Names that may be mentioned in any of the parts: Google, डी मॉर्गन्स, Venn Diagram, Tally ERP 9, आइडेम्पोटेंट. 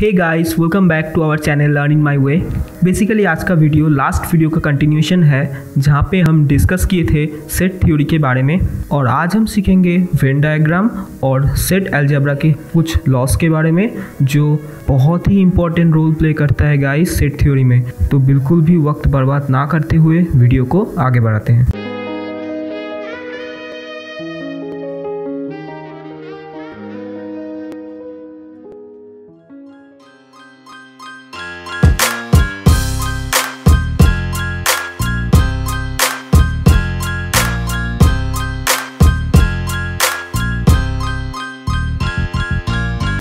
Hey guys, welcome back to our channel learn in my way. Basically आज का video last video का continuation है, जहाँ पे हम डिस्कस किए थे सेट थ्योरी के बारे में, और आज हम सीखेंगे वेन डायग्राम और सेट अलजेब्रा के कुछ लॉस के बारे में, जो बहुत ही इंपॉर्टेंट रोल प्ले करता है गाइस सेट थ्योरी में। तो बिल्कुल भी वक्त बर्बाद ना करते हुए वीडियो को आगे बढ़ाते हैं।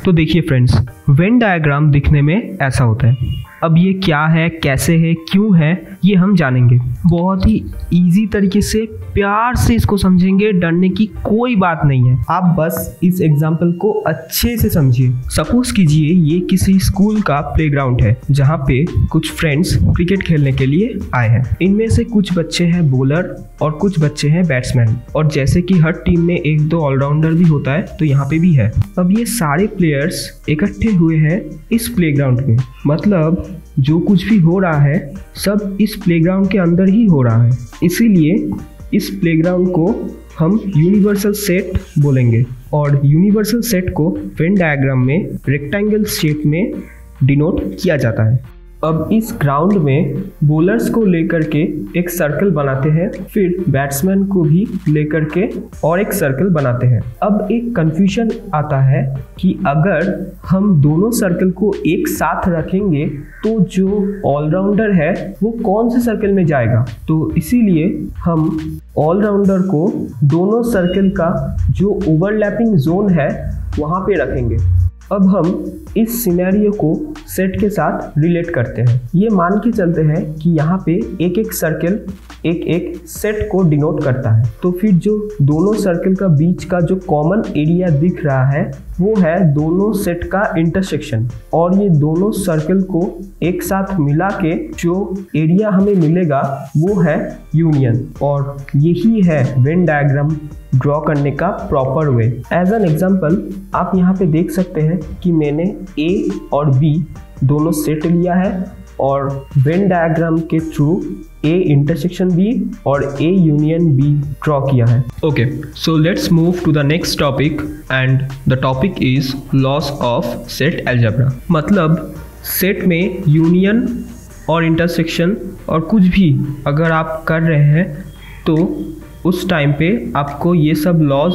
तो देखिए फ्रेंड्स, वेन डायग्राम दिखने में ऐसा होता है। अब ये क्या है, कैसे है, क्यों है, ये हम जानेंगे। बहुत ही इजी तरीके से, प्यार से इसको समझेंगे, डरने की कोई बात नहीं है। आप बस इस एग्जाम्पल को अच्छे से समझिए। सपोज कीजिए ये किसी स्कूल का प्लेग्राउंड है, जहाँ पे कुछ फ्रेंड्स क्रिकेट खेलने के लिए आए हैं। इनमें से कुछ बच्चे हैं बॉलर और कुछ बच्चे हैं बैट्समैन, और जैसे कि हर टीम में एक दो ऑलराउंडर भी होता है, तो यहाँ पे भी है। अब ये सारे प्लेयर्स इकट्ठे हुए हैं इस प्लेग्राउंड में, मतलब जो कुछ भी हो रहा है सब इस प्लेग्राउंड के अंदर ही हो रहा है। इसीलिए इस प्लेग्राउंड को हम यूनिवर्सल सेट बोलेंगे, और यूनिवर्सल सेट को वेन डायग्राम में रेक्टेंगल शेप में डिनोट किया जाता है। अब इस ग्राउंड में बॉलर्स को लेकर के एक सर्कल बनाते हैं, फिर बैट्समैन को भी लेकर के और एक सर्कल बनाते हैं। अब एक कंफ्यूजन आता है कि अगर हम दोनों सर्कल को एक साथ रखेंगे तो जो ऑलराउंडर है वो कौन से सर्कल में जाएगा। तो इसीलिए हम ऑलराउंडर को दोनों सर्कल का जो ओवरलैपिंग जोन है वहाँ पे रखेंगे। अब हम इस सिनेरियो को सेट के साथ रिलेट करते हैं। ये मान के चलते हैं कि यहाँ पे एक एक सर्कल एक एक सेट को डिनोट करता है। तो फिर जो दोनों सर्कल का बीच का जो कॉमन एरिया दिख रहा है वो है दोनों सेट का इंटरसेक्शन, और ये दोनों सर्कल को एक साथ मिला के जो एरिया हमें मिलेगा वो है यूनियन। और यही है वेन डायग्राम ड्रॉ करने का proper way. As an example आप यहाँ पे देख सकते हैं कि मैंने ए और बी दोनों सेट लिया है, और वेन डायग्राम के थ्रू ए इंटरसेक्शन बी और ए यूनियन बी ड्रॉ किया है। Okay, so let's move to the next topic, and the topic is laws of set algebra. मतलब सेट में यूनियन और इंटरसेक्शन और कुछ भी अगर आप कर रहे हैं तो उस टाइम पे आपको ये सब लॉज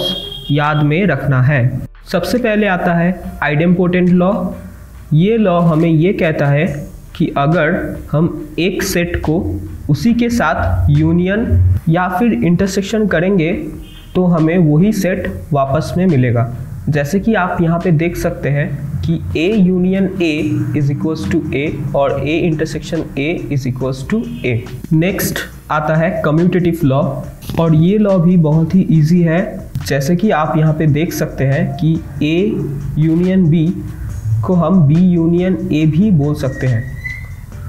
याद में रखना है। सबसे पहले आता है आइडेम्पोटेंट लॉ। ये लॉ हमें ये कहता है कि अगर हम एक सेट को उसी के साथ यूनियन या फिर इंटरसेक्शन करेंगे तो हमें वही सेट वापस में मिलेगा। जैसे कि आप यहाँ पे देख सकते हैं कि A union A is equals to A और A intersection A is equals to A। Next आता है कम्यूटेटिव लॉ, और ये लॉ भी बहुत ही इजी है। जैसे कि आप यहाँ पे देख सकते हैं कि A यूनियन B को हम B यूनियन A भी बोल सकते हैं।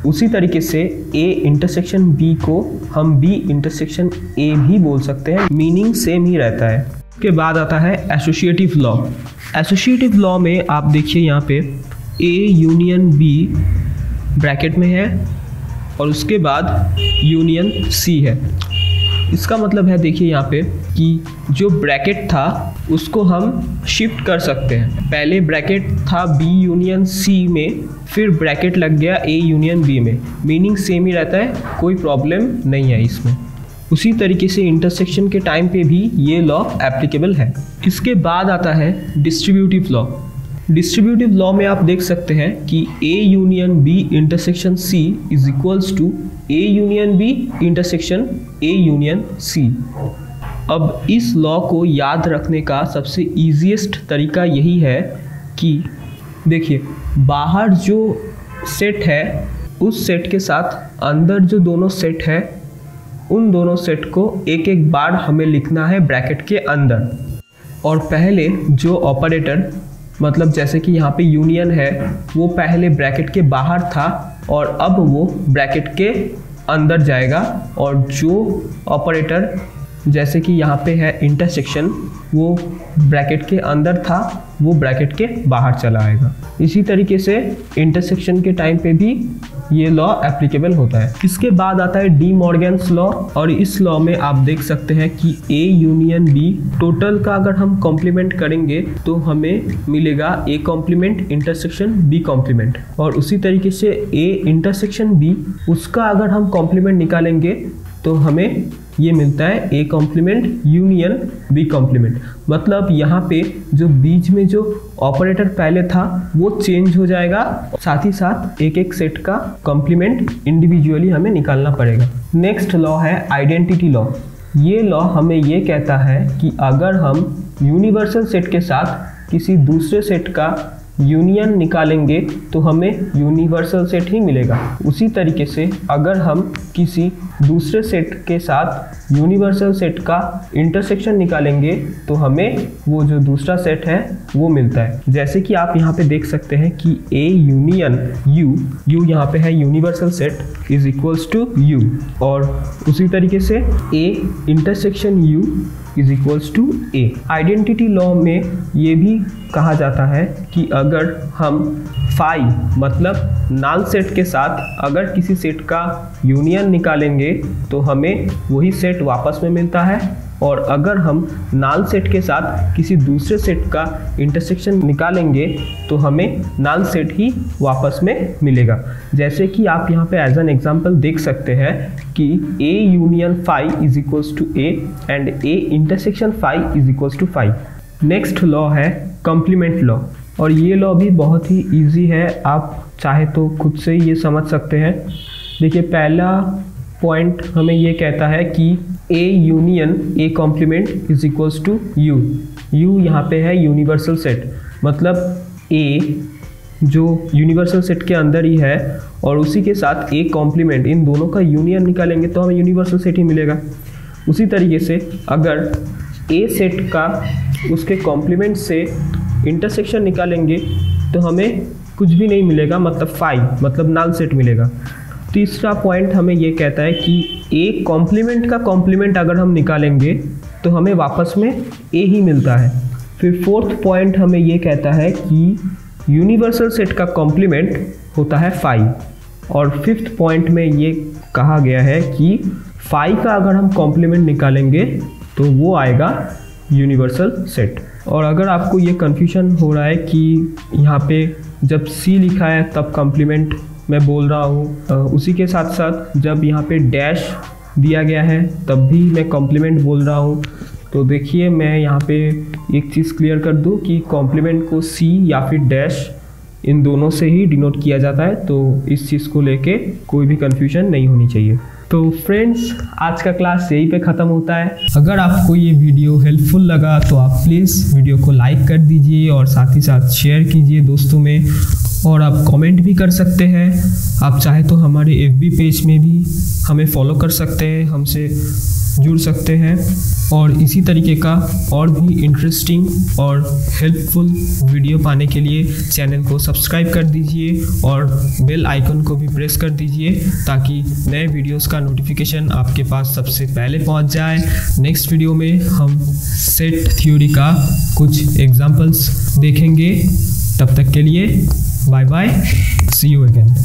उसी तरीके से A इंटरसेक्शन B को हम B इंटरसेक्शन A भी बोल सकते हैं, मीनिंग सेम ही रहता है। के बाद आता है एसोसिएटिव लॉ। एसोसिएटिव लॉ में आप देखिए यहाँ पे A यूनियन B ब्रैकेट में है और उसके बाद यूनियन C है। इसका मतलब है, देखिए यहाँ पे कि जो ब्रैकेट था उसको हम शिफ्ट कर सकते हैं। पहले ब्रैकेट था B यूनियन C में, फिर ब्रैकेट लग गया A यूनियन B में, मीनिंग सेम ही रहता है, कोई प्रॉब्लम नहीं है इसमें। उसी तरीके से इंटरसेक्शन के टाइम पे भी ये लॉ एप्लीकेबल है। इसके बाद आता है डिस्ट्रीब्यूटिव लॉ। डिस्ट्रीब्यूटिव लॉ में आप देख सकते हैं कि A union B intersection C is equals to A union B intersection A union C। अब इस लॉ को याद रखने का सबसे ईजीएस्ट तरीका यही है कि देखिए, बाहर जो सेट है उस सेट के साथ अंदर जो दोनों सेट है उन दोनों सेट को एक एक बार हमें लिखना है ब्रैकेट के अंदर, और पहले जो ऑपरेटर, मतलब जैसे कि यहाँ पे यूनियन है वो पहले ब्रैकेट के बाहर था और अब वो ब्रैकेट के अंदर जाएगा, और जो ऑपरेटर जैसे कि यहाँ पे है इंटरसेक्शन, वो ब्रैकेट के अंदर था वो ब्रैकेट के बाहर चला आएगा। इसी तरीके से इंटरसेक्शन के टाइम पे भी ये लॉ एप्लीकेबल होता है। इसके बाद आता है डी मॉर्गन्स लॉ, और इस लॉ में आप देख सकते हैं कि ए यूनियन बी टोटल का अगर हम कॉम्प्लीमेंट करेंगे तो हमें मिलेगा A complement intersection B complement, और उसी तरीके से ए इंटरसेक्शन बी उसका अगर हम कॉम्प्लीमेंट निकालेंगे तो हमें ये मिलता है A complement union B complement. मतलब यहाँ पे जो बीच में जो ऑपरेटर पहले था वो चेंज हो जाएगा, साथ ही साथ एक एक सेट का कॉम्प्लीमेंट इंडिविजुअली हमें निकालना पड़ेगा। नेक्स्ट लॉ है आइडेंटिटी लॉ। ये लॉ हमें ये कहता है कि अगर हम यूनिवर्सल सेट के साथ किसी दूसरे सेट का यूनियन निकालेंगे तो हमें यूनिवर्सल सेट ही मिलेगा। उसी तरीके से अगर हम किसी दूसरे सेट के साथ यूनिवर्सल सेट का इंटरसेक्शन निकालेंगे तो हमें वो जो दूसरा सेट है वो मिलता है। जैसे कि आप यहाँ पे देख सकते हैं कि A यूनियन U, U यहाँ पे है universal set is equals to U, और उसी तरीके से A intersection U is equals to A। Identity law में ये भी कहा जाता है कि अगर हम फाई मतलब नल सेट के साथ अगर किसी सेट का यूनियन निकालेंगे तो हमें वही सेट वापस में मिलता है, और अगर हम नल सेट के साथ किसी दूसरे सेट का इंटरसेक्शन निकालेंगे तो हमें नल सेट ही वापस में मिलेगा। जैसे कि आप यहाँ पे एज एन एग्जाम्पल देख सकते हैं कि A union phi is equals to A and A intersection phi is equals to phi. Next law है कॉम्प्लीमेंट लॉ, और ये लॉ भी बहुत ही इजी है, आप चाहे तो खुद से ये समझ सकते हैं। देखिए पहला पॉइंट हमें ये कहता है कि A union A complement is equals to U। U यहाँ पे है यूनिवर्सल सेट, मतलब A जो यूनिवर्सल सेट के अंदर ही है और उसी के साथ A कॉम्प्लीमेंट, इन दोनों का यूनियन निकालेंगे तो हमें यूनिवर्सल सेट ही मिलेगा। उसी तरीके से अगर A सेट का उसके कॉम्प्लीमेंट से इंटरसेक्शन निकालेंगे तो हमें कुछ भी नहीं मिलेगा, मतलब फाई मतलब नल सेट मिलेगा। तीसरा पॉइंट हमें ये कहता है कि A कॉम्प्लीमेंट का कॉम्प्लीमेंट अगर हम निकालेंगे तो हमें वापस में A ही मिलता है। फिर फोर्थ पॉइंट हमें ये कहता है कि यूनिवर्सल सेट का कॉम्प्लीमेंट होता है फाई, और फिफ्थ पॉइंट में ये कहा गया है कि फाई का अगर हम कॉम्प्लीमेंट निकालेंगे तो वो आएगा यूनिवर्सल सेट। और अगर आपको ये कन्फ्यूजन हो रहा है कि यहाँ पे जब C लिखा है तब कॉम्प्लीमेंट मैं बोल रहा हूँ, उसी के साथ साथ जब यहाँ पे डैश दिया गया है तब भी मैं कॉम्प्लीमेंट बोल रहा हूँ, तो देखिए मैं यहाँ पे एक चीज़ क्लियर कर दूँ कि कॉम्प्लीमेंट को C या फिर डैश इन दोनों से ही डिनोट किया जाता है, तो इस चीज़ को लेके कोई भी कन्फ्यूजन नहीं होनी चाहिए। तो फ्रेंड्स आज का क्लास यहीं पे ख़त्म होता है। अगर आपको ये वीडियो हेल्पफुल लगा तो आप प्लीज़ वीडियो को लाइक कर दीजिए और साथ ही साथ शेयर कीजिए दोस्तों में, और आप कमेंट भी कर सकते हैं। आप चाहे तो हमारे FB पेज में भी हमें फॉलो कर सकते हैं, हमसे जुड़ सकते हैं, और इसी तरीके का और भी इंटरेस्टिंग और हेल्पफुल वीडियो पाने के लिए चैनल को सब्सक्राइब कर दीजिए और बेल आइकन को भी प्रेस कर दीजिए ताकि नए वीडियोस का नोटिफिकेशन आपके पास सबसे पहले पहुंच जाए। नेक्स्ट वीडियो में हम सेट थ्योरी का कुछ एग्जांपल्स देखेंगे। तब तक के लिए bye bye, see you again.